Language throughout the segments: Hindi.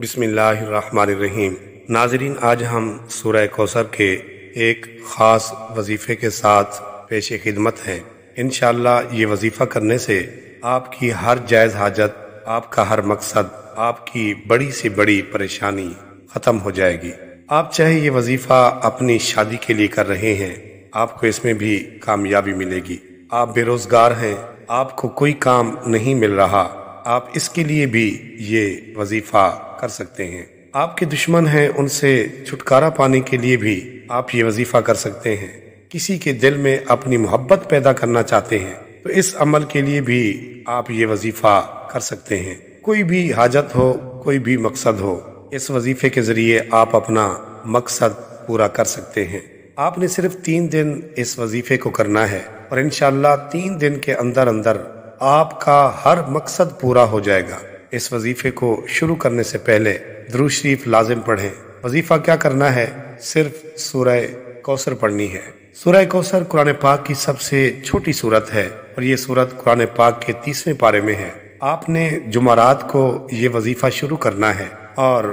बिस्मिल्लाहिर्रहमानिर्रहीम। नाजरीन, आज हम सूरह कौसर के एक ख़ास वजीफ़े के साथ पेश खिदमत हैं। इंशाअल्लाह ये वजीफ़ा करने से आपकी हर जायज़ हाजत, आपका हर मकसद, आपकी बड़ी से बड़ी परेशानी ख़त्म हो जाएगी। आप चाहे ये वजीफ़ा अपनी शादी के लिए कर रहे हैं, आपको इसमें भी कामयाबी मिलेगी। आप बेरोज़गार हैं, आपको कोई काम नहीं मिल रहा, आप इसके लिए भी ये वजीफ़ा कर सकते हैं। आपके दुश्मन हैं, उनसे छुटकारा पाने के लिए भी आप ये वजीफ़ा कर सकते हैं। किसी के दिल में अपनी मोहब्बत पैदा करना चाहते हैं तो इस अमल के लिए भी आप ये वजीफ़ा कर सकते हैं। कोई भी हाजत हो, कोई भी मकसद हो, इस वजीफ़े के ज़रिए आप अपना मकसद पूरा कर सकते हैं। आपने सिर्फ 3 दिन इस वजीफ़े को करना है और इंशाअल्लाह 3 दिन के अंदर अंदर आपका हर मकसद पूरा हो जाएगा। इस वजीफ़े को शुरू करने से पहले दुरूद शरीफ लाजिम पढ़ें। वजीफ़ा क्या करना है? सिर्फ सूरह कौसर पढ़नी है। सूरह कौसर कुरान पाक की सबसे छोटी सूरत है और ये सूरत कुरान पाक के 30वें पारे में है। आपने जुमारात को ये वजीफ़ा शुरू करना है और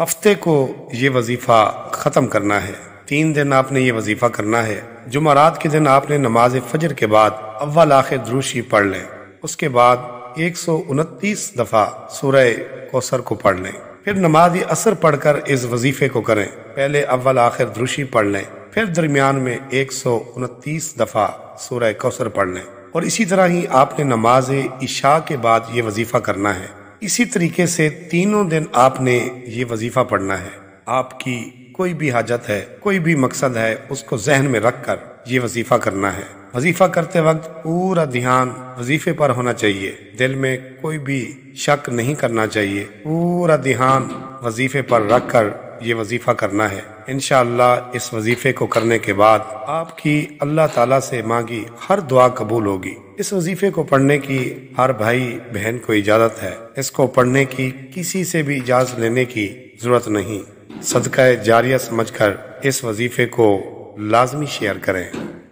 हफ्ते को ये वजीफ़ा ख़त्म करना है। 3 दिन आपने ये वजीफ़ा करना है। जुमारात के दिन आपने नमाज फजर के बाद अव्वल आखिर दुरूद शरीफ पढ़ लें। उसके बाद 129 दफ़ा सूरह कौसर को पढ़ लें। फिर नमाज असर पढ़कर इस वजीफ़े को करें। पहले अव्वल आखिर दुरूद शरीफ पढ़ लें, फिर दरमियान में 129 दफ़ा सूरह कौसर पढ़ लें और इसी तरह ही आपने नमाज इशा के बाद ये वजीफ़ा करना है। इसी तरीके से 3 दिन आपने ये वजीफ़ा पढ़ना है। आपकी कोई भी हाजत है, कोई भी मकसद है, उसको जहन में रख कर ये वजीफ़ा करना है। वजीफ़ा करते वक्त पूरा ध्यान वजीफ़े पर होना चाहिए, दिल में कोई भी शक नहीं करना चाहिए। पूरा ध्यान वजीफ़े पर रख कर ये वजीफ़ा करना है। इंशाअल्लाह इस वजीफ़े को करने के बाद आपकी अल्लाह ताला से मांगी हर दुआ कबूल होगी। इस वजीफ़े को पढ़ने की हर भाई बहन को इजाज़त है। इसको पढ़ने की किसी से भी इजाज़त लेने की ज़रूरत नहीं। सदका जारिया समझकर इस वजीफ़े को लाजमी शेयर करें।